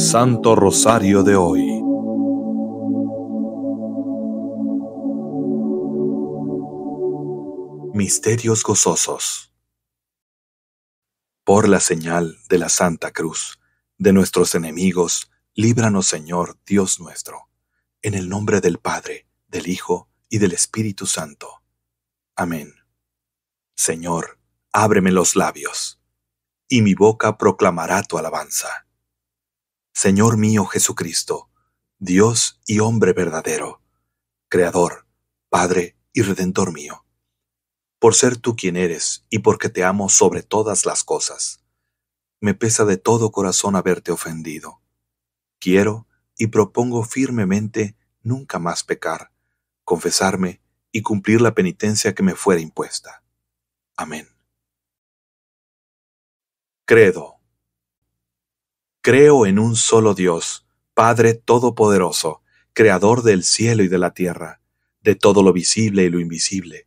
Santo Rosario de hoy. Misterios gozosos. Por la señal de la Santa Cruz, de nuestros enemigos, líbranos, Señor, Dios nuestro. En el nombre del Padre, del Hijo y del Espíritu Santo. Amén. Señor, ábreme los labios, y mi boca proclamará tu alabanza. Señor mío Jesucristo, Dios y hombre verdadero, Creador, Padre y Redentor mío, por ser tú quien eres y porque te amo sobre todas las cosas, me pesa de todo corazón haberte ofendido. Quiero y propongo firmemente nunca más pecar, confesarme y cumplir la penitencia que me fuera impuesta. Amén. Credo. Creo en un solo Dios, Padre todopoderoso, Creador del cielo y de la tierra, de todo lo visible y lo invisible.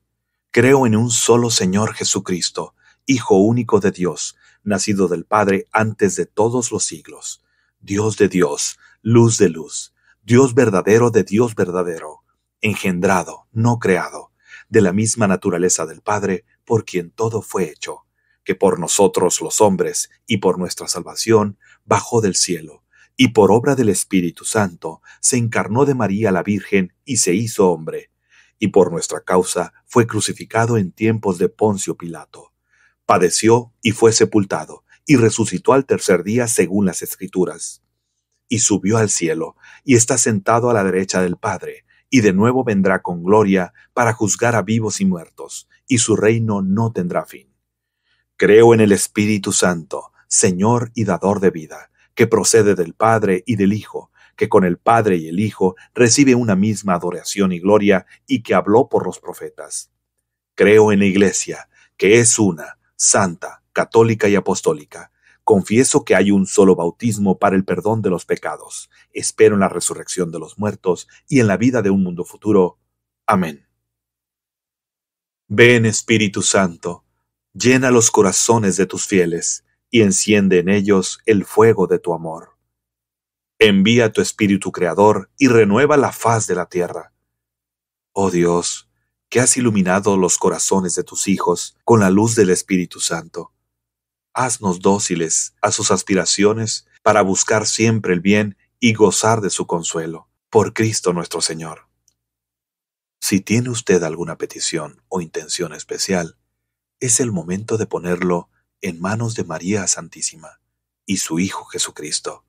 Creo en un solo Señor Jesucristo, Hijo único de Dios, nacido del Padre antes de todos los siglos, Dios de Dios, luz de luz, Dios verdadero de Dios verdadero, engendrado, no creado, de la misma naturaleza del Padre, por quien todo fue hecho, que por nosotros los hombres y por nuestra salvación bajó del cielo, y por obra del Espíritu Santo se encarnó de María la Virgen y se hizo hombre, y por nuestra causa fue crucificado en tiempos de Poncio Pilato. Padeció y fue sepultado, y resucitó al tercer día según las Escrituras. Y subió al cielo, y está sentado a la derecha del Padre, y de nuevo vendrá con gloria para juzgar a vivos y muertos, y su reino no tendrá fin. Creo en el Espíritu Santo, Señor y dador de vida, que procede del Padre y del Hijo, que con el Padre y el Hijo recibe una misma adoración y gloria, y que habló por los profetas. Creo en la Iglesia, que es una, santa, católica y apostólica. Confieso que hay un solo bautismo para el perdón de los pecados. Espero en la resurrección de los muertos y en la vida de un mundo futuro. Amén. Ven, Espíritu Santo, llena los corazones de tus fieles y enciende en ellos el fuego de tu amor. Envía tu Espíritu Creador y renueva la faz de la tierra. Oh Dios, que has iluminado los corazones de tus hijos con la luz del Espíritu Santo, haznos dóciles a sus aspiraciones para buscar siempre el bien y gozar de su consuelo. Por Cristo nuestro Señor. Si tiene usted alguna petición o intención especial, es el momento de ponerlo en manos de María Santísima y su Hijo Jesucristo.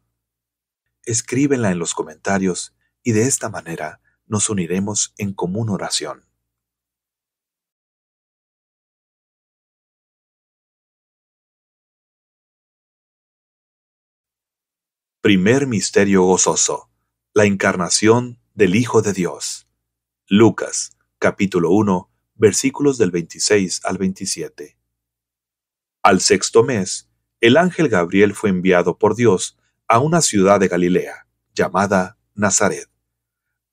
Escríbenla en los comentarios y de esta manera nos uniremos en común oración. Primer misterio gozoso, la encarnación del Hijo de Dios. Lucas, capítulo 1, versículos del 26 al 27. Al sexto mes, el ángel Gabriel fue enviado por Dios a una ciudad de Galilea, llamada Nazaret,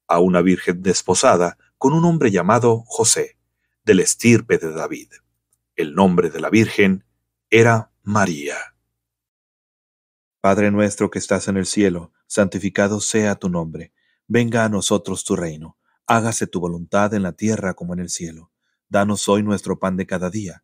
a una virgen desposada con un hombre llamado José, del estirpe de David. El nombre de la virgen era María. Padre nuestro que estás en el cielo, santificado sea tu nombre. Venga a nosotros tu reino. Hágase tu voluntad en la tierra como en el cielo. Danos hoy nuestro pan de cada día.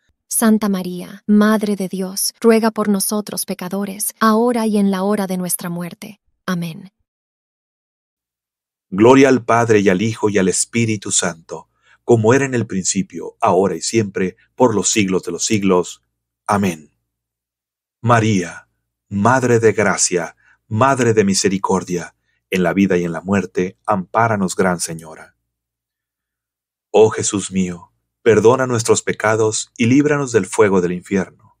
Santa María, Madre de Dios, ruega por nosotros pecadores, ahora y en la hora de nuestra muerte. Amén. Gloria al Padre, y al Hijo, y al Espíritu Santo, como era en el principio, ahora y siempre, por los siglos de los siglos. Amén. María, Madre de Gracia, Madre de Misericordia, en la vida y en la muerte, ampáranos, Gran Señora. Oh Jesús mío, perdona nuestros pecados y líbranos del fuego del infierno.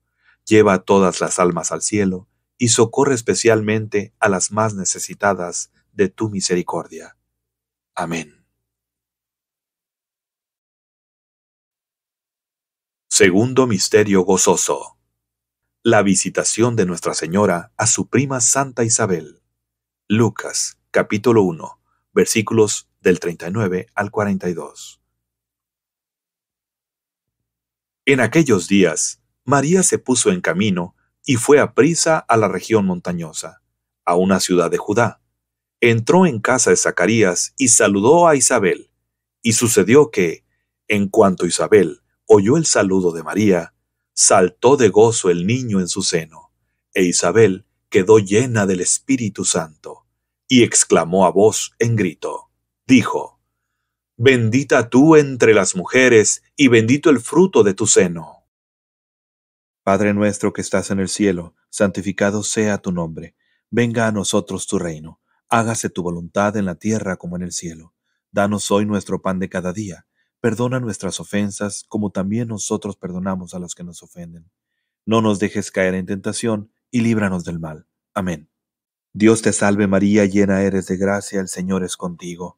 Lleva a todas las almas al cielo y socorre especialmente a las más necesitadas de tu misericordia. Amén. Segundo misterio gozoso. La visitación de Nuestra Señora a su prima Santa Isabel. Lucas, capítulo 1, versículos del 39 al 42. En aquellos días, María se puso en camino y fue aprisa a la región montañosa, a una ciudad de Judá. Entró en casa de Zacarías y saludó a Isabel. Y sucedió que, en cuanto Isabel oyó el saludo de María, saltó de gozo el niño en su seno, e Isabel quedó llena del Espíritu Santo, y exclamó a voz en grito, dijo, «Bendita tú entre las mujeres, y bendito el fruto de tu seno». Padre nuestro que estás en el cielo, santificado sea tu nombre. Venga a nosotros tu reino. Hágase tu voluntad en la tierra como en el cielo. Danos hoy nuestro pan de cada día. Perdona nuestras ofensas, como también nosotros perdonamos a los que nos ofenden. No nos dejes caer en tentación, y líbranos del mal. Amén. Dios te salve María, llena eres de gracia, el Señor es contigo.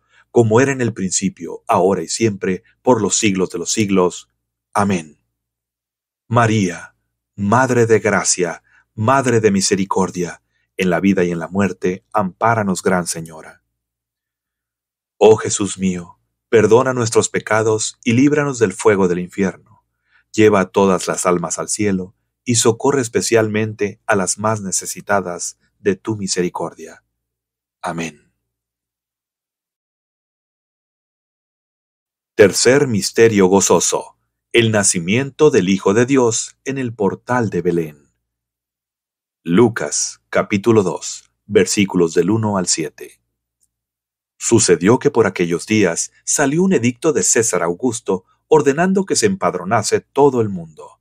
como era en el principio, ahora y siempre, por los siglos de los siglos. Amén. María, Madre de Gracia, Madre de Misericordia, en la vida y en la muerte, ampáranos, Gran Señora. Oh Jesús mío, perdona nuestros pecados y líbranos del fuego del infierno. Lleva a todas las almas al cielo y socorre especialmente a las más necesitadas de tu misericordia. Amén. Tercer misterio gozoso, el nacimiento del Hijo de Dios en el portal de Belén. Lucas, capítulo 2, versículos del 1 al 7. Sucedió que por aquellos días salió un edicto de César Augusto ordenando que se empadronase todo el mundo.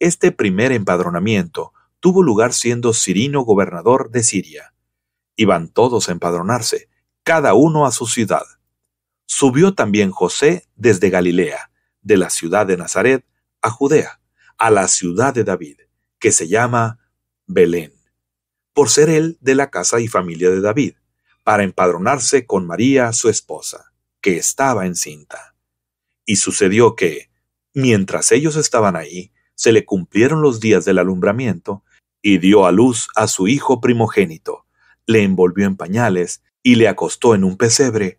Este primer empadronamiento tuvo lugar siendo Cirino gobernador de Siria. Iban todos a empadronarse, cada uno a su ciudad. Subió también José desde Galilea, de la ciudad de Nazaret, a Judea, a la ciudad de David, que se llama Belén, por ser él de la casa y familia de David, para empadronarse con María, su esposa, que estaba encinta. Y sucedió que, mientras ellos estaban ahí, se le cumplieron los días del alumbramiento, y dio a luz a su hijo primogénito, le envolvió en pañales y le acostó en un pesebre,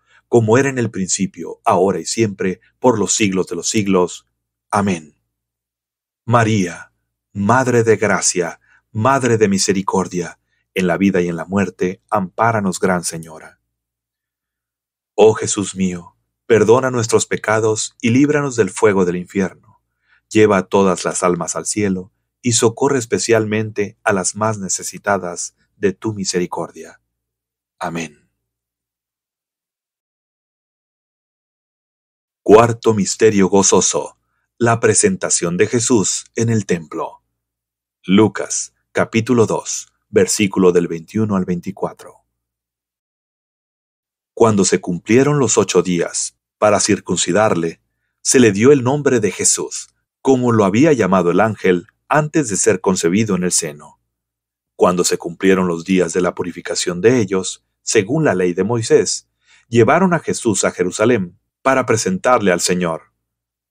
como era en el principio, ahora y siempre, por los siglos de los siglos. Amén. María, Madre de Gracia, Madre de Misericordia, en la vida y en la muerte, ampáranos, Gran Señora. Oh Jesús mío, perdona nuestros pecados y líbranos del fuego del infierno. Lleva a todas las almas al cielo y socorre especialmente a las más necesitadas de tu misericordia. Amén. Cuarto misterio gozoso. La presentación de Jesús en el templo. Lucas, capítulo 2, versículo del 21 al 24. Cuando se cumplieron los 8 días para circuncidarle, se le dio el nombre de Jesús, como lo había llamado el ángel antes de ser concebido en el seno. Cuando se cumplieron los días de la purificación de ellos, según la ley de Moisés, llevaron a Jesús a Jerusalén para presentarle al Señor.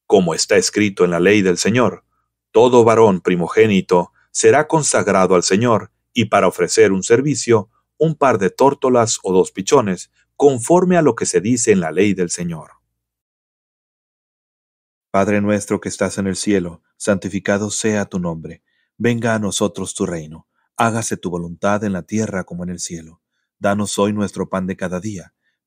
Como está escrito en la ley del Señor, todo varón primogénito será consagrado al Señor, y para ofrecer un servicio, un par de tórtolas o 2 pichones, conforme a lo que se dice en la ley del Señor. Padre nuestro que estás en el cielo, santificado sea tu nombre. Venga a nosotros tu reino. Hágase tu voluntad en la tierra como en el cielo. Danos hoy nuestro pan de cada día.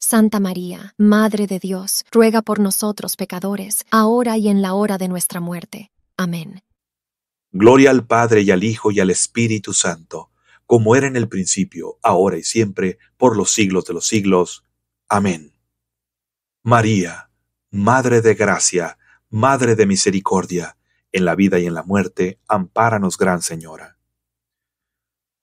Santa María, Madre de Dios, ruega por nosotros pecadores, ahora y en la hora de nuestra muerte. Amén. Gloria al Padre, y al Hijo, y al Espíritu Santo, como era en el principio, ahora y siempre, por los siglos de los siglos. Amén. María, Madre de Gracia, Madre de Misericordia, en la vida y en la muerte, ampáranos, Gran Señora.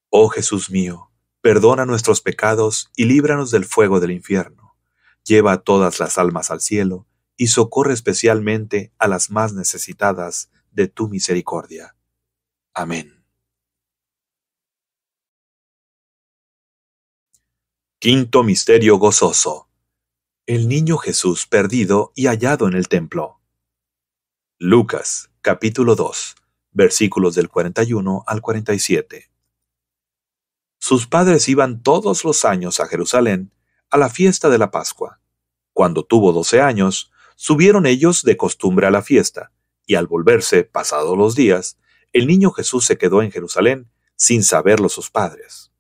Oh Jesús mío, perdona nuestros pecados y líbranos del fuego del infierno. Lleva a todas las almas al cielo y socorre especialmente a las más necesitadas de tu misericordia. Amén. Quinto misterio gozoso. El niño Jesús perdido y hallado en el templo. Lucas, capítulo 2, versículos del 41 al 47. Sus padres iban todos los años a Jerusalén a la fiesta de la Pascua. Cuando tuvo 12 años, subieron ellos de costumbre a la fiesta, y al volverse, pasados los días, el niño Jesús se quedó en Jerusalén sin saberlo sus padres.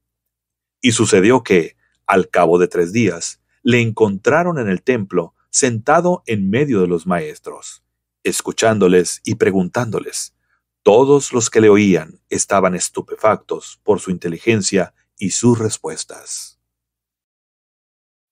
Y sucedió que, al cabo de 3 días, le encontraron en el templo sentado en medio de los maestros, escuchándoles y preguntándoles. Todos los que le oían estaban estupefactos por su inteligencia y sus respuestas.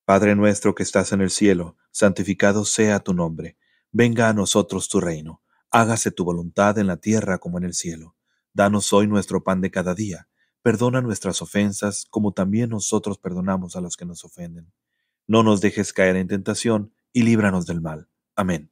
Padre nuestro que estás en el cielo, santificado sea tu nombre. Venga a nosotros tu reino. Hágase tu voluntad en la tierra como en el cielo. Danos hoy nuestro pan de cada día. Perdona nuestras ofensas como también nosotros perdonamos a los que nos ofenden. No nos dejes caer en tentación y líbranos del mal. Amén.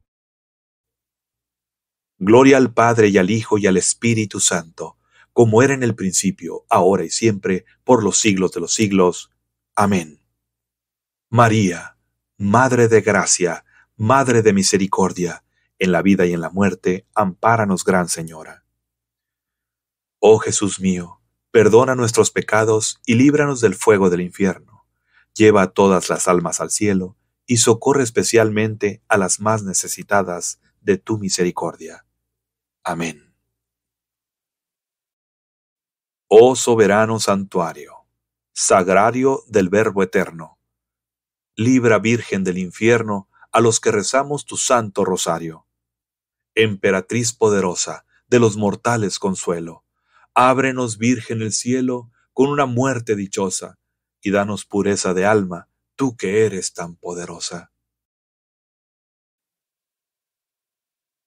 Gloria al Padre, y al Hijo, y al Espíritu Santo, como era en el principio, ahora y siempre, por los siglos de los siglos. Amén. María, Madre de Gracia, Madre de misericordia, en la vida y en la muerte, ampáranos, Gran Señora. Oh Jesús mío, perdona nuestros pecados y líbranos del fuego del infierno. Lleva a todas las almas al cielo y socorre especialmente a las más necesitadas de tu misericordia. Amén. Oh soberano santuario, sagrario del Verbo eterno, libra, Virgen del infierno, a los que rezamos tu santo rosario. Emperatriz poderosa, de los mortales consuelo, ábrenos, Virgen, el cielo con una muerte dichosa, y danos pureza de alma, tú que eres tan poderosa.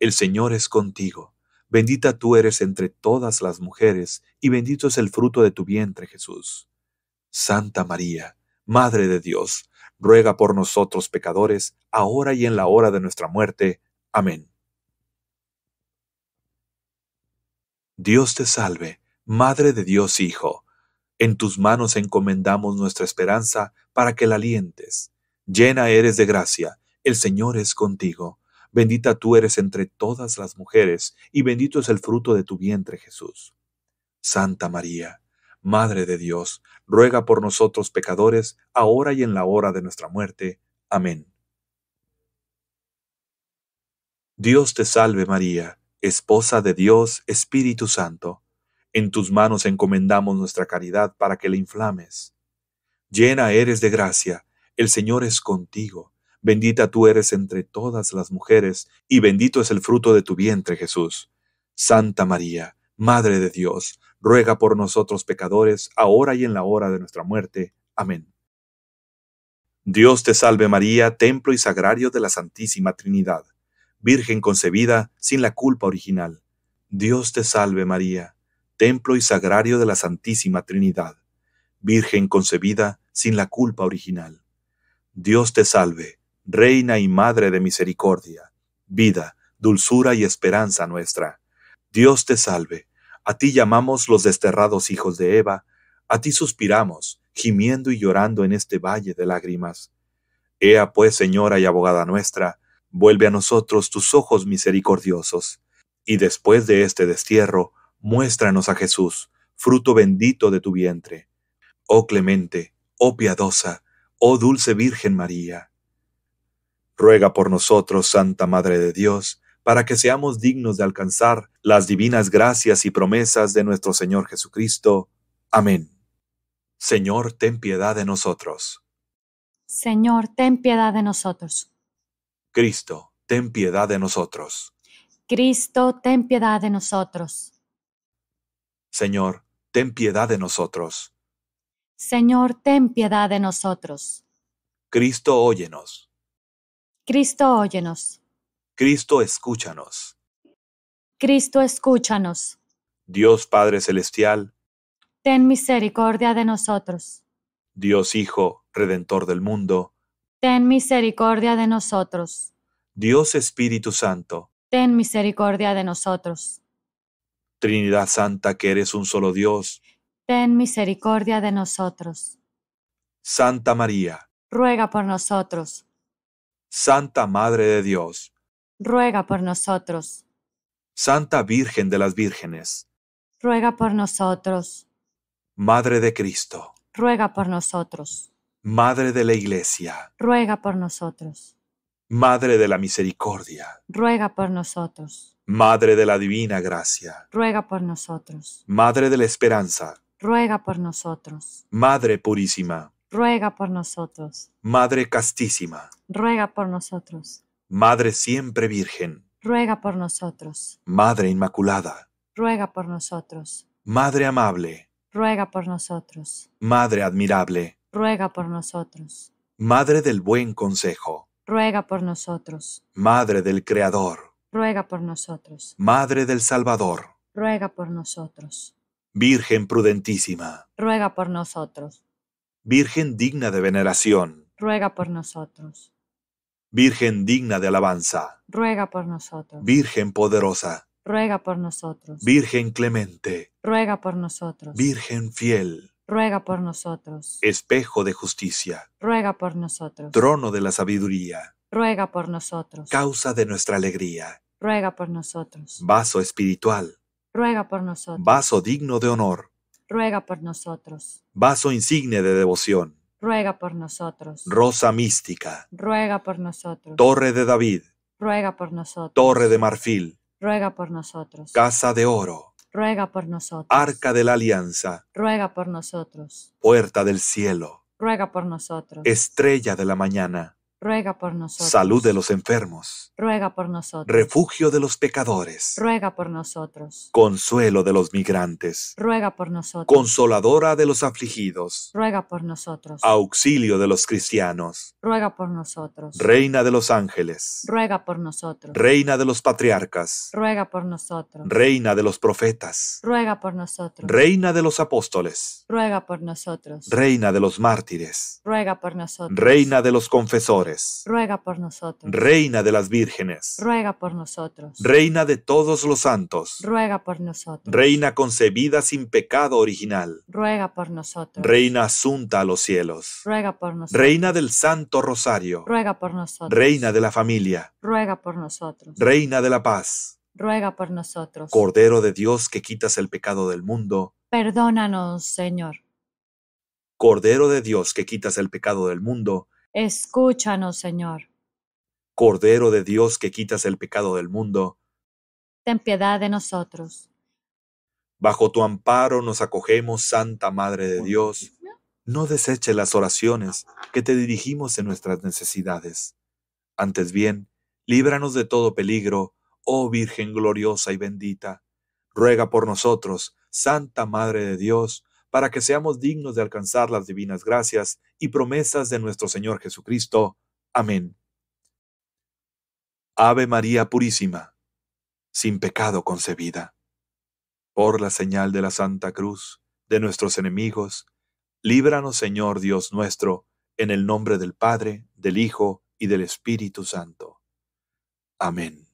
el Señor es contigo. Bendita tú eres entre todas las mujeres, y bendito es el fruto de tu vientre, Jesús. Santa María, Madre de Dios, ruega por nosotros pecadores, ahora y en la hora de nuestra muerte. Amén. Dios te salve, Madre de Dios Hijo. En tus manos encomendamos nuestra esperanza para que la alientes. Llena eres de gracia, el Señor es contigo. Bendita tú eres entre todas las mujeres, y bendito es el fruto de tu vientre, Jesús. Santa María, Madre de Dios, ruega por nosotros pecadores, ahora y en la hora de nuestra muerte. Amén. Dios te salve María, esposa de Dios, Espíritu Santo. En tus manos encomendamos nuestra caridad para que la inflames. Llena eres de gracia, el Señor es contigo. Bendita tú eres entre todas las mujeres, y bendito es el fruto de tu vientre, Jesús. Santa María, Madre de Dios, ruega por nosotros pecadores, ahora y en la hora de nuestra muerte. Amén. Dios te salve María, templo y sagrario de la Santísima Trinidad, Virgen concebida sin la culpa original. Dios te salve María, templo y sagrario de la Santísima Trinidad, Virgen concebida sin la culpa original. Dios te salve, Reina y Madre de misericordia, vida, dulzura y esperanza nuestra. Dios te salve. A ti llamamos los desterrados hijos de Eva, a ti suspiramos, gimiendo y llorando en este valle de lágrimas. Ea pues, Señora y abogada nuestra, vuelve a nosotros tus ojos misericordiosos, y después de este destierro, muéstranos a Jesús, fruto bendito de tu vientre. Oh clemente, oh piadosa, oh dulce Virgen María. Ruega por nosotros, Santa Madre de Dios, para que seamos dignos de alcanzar las divinas gracias y promesas de nuestro Señor Jesucristo. Amén. Señor, ten piedad de nosotros. Señor, ten piedad de nosotros. Cristo, ten piedad de nosotros. Cristo, ten piedad de nosotros. Señor, ten piedad de nosotros. Señor, ten piedad de nosotros. Cristo, óyenos. Cristo, óyenos. Cristo, escúchanos. Cristo, escúchanos. Dios Padre Celestial, ten misericordia de nosotros. Dios Hijo, Redentor del mundo, ten misericordia de nosotros. Dios Espíritu Santo, ten misericordia de nosotros. Trinidad Santa, que eres un solo Dios, ten misericordia de nosotros. Santa María, ruega por nosotros. Santa Madre de Dios, ruega por nosotros. Santa Virgen de las Vírgenes, ruega por nosotros. Madre de Cristo, ruega por nosotros. Madre de la Iglesia, ruega por nosotros. Madre de la Misericordia, ruega por nosotros. Madre de la Divina Gracia, ruega por nosotros. Madre de la Esperanza, ruega por nosotros. Madre Purísima, ruega por nosotros. Madre Castísima, ruega por nosotros. Madre siempre Virgen, ruega por nosotros. Madre Inmaculada, ruega por nosotros. Madre amable, ruega por nosotros. Madre admirable, ruega por nosotros. Madre del Buen Consejo, ruega por nosotros. Madre del Creador, ruega por nosotros. Madre del Salvador, ruega por nosotros. Virgen prudentísima, ruega por nosotros. Virgen digna de veneración, ruega por nosotros. Virgen digna de alabanza, ruega por nosotros. Virgen poderosa, ruega por nosotros. Virgen clemente, ruega por nosotros. Virgen fiel, ruega por nosotros. Espejo de justicia, ruega por nosotros. Trono de la sabiduría, ruega por nosotros. Causa de nuestra alegría, ruega por nosotros. Vaso espiritual, ruega por nosotros. Vaso digno de honor, ruega por nosotros. Vaso insigne de devoción, ruega por nosotros. Rosa mística, ruega por nosotros. Torre de David, ruega por nosotros. Torre de marfil, ruega por nosotros. Casa de oro, ruega por nosotros. Arca de la alianza, ruega por nosotros. Puerta del cielo, ruega por nosotros. Estrella de la mañana, ruega por nosotros. Salud de los enfermos, ruega por nosotros. Refugio de los pecadores, ruega por nosotros. Consuelo de los migrantes, ruega por nosotros. Consoladora de los afligidos, ruega por nosotros. Auxilio de los cristianos, ruega por nosotros. Reina de los ángeles, ruega por nosotros. Reina de los patriarcas, ruega por nosotros. Reina de los profetas, ruega por nosotros. Reina de los apóstoles, ruega por nosotros. Reina de los mártires, ruega por nosotros. Reina de los confesores, ruega por nosotros. Reina de las vírgenes, ruega por nosotros. Reina de todos los santos, ruega por nosotros. Reina concebida sin pecado original, ruega por nosotros. Reina asunta a los cielos, ruega por nosotros. Reina del Santo Rosario, ruega por nosotros. Reina de la familia, ruega por nosotros. Reina de la paz, ruega por nosotros. Cordero de Dios que quitas el pecado del mundo, perdónanos, Señor. Cordero de Dios que quitas el pecado del mundo, escúchanos, Señor. Cordero de Dios que quitas el pecado del mundo, ten piedad de nosotros. Bajo tu amparo nos acogemos, Santa Madre de Dios. No deseche las oraciones que te dirigimos en nuestras necesidades. Antes bien, líbranos de todo peligro, oh Virgen gloriosa y bendita. Ruega por nosotros, Santa Madre de Dios, para que seamos dignos de alcanzar las divinas gracias y promesas de nuestro Señor Jesucristo. Amén. Ave María Purísima, sin pecado concebida. Por la señal de la Santa Cruz de nuestros enemigos, líbranos, Señor Dios nuestro, en el nombre del Padre, del Hijo y del Espíritu Santo. Amén.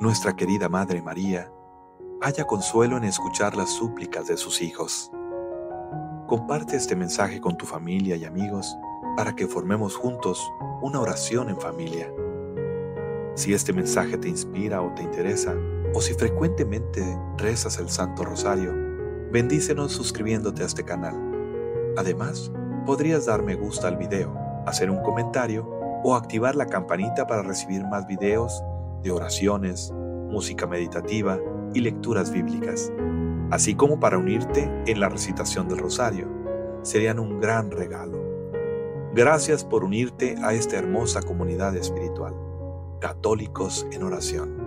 Nuestra querida Madre María, haya consuelo en escuchar las súplicas de sus hijos. Comparte este mensaje con tu familia y amigos para que formemos juntos una oración en familia. Si este mensaje te inspira o te interesa, o si frecuentemente rezas el Santo Rosario, bendícenos suscribiéndote a este canal. Además, podrías dar me gusta al video, hacer un comentario o activar la campanita para recibir más videos de oraciones, música meditativa y lecturas bíblicas, así como para unirte en la recitación del rosario. Serían un gran regalo. Gracias por unirte a esta hermosa comunidad espiritual, Católicos en Oración.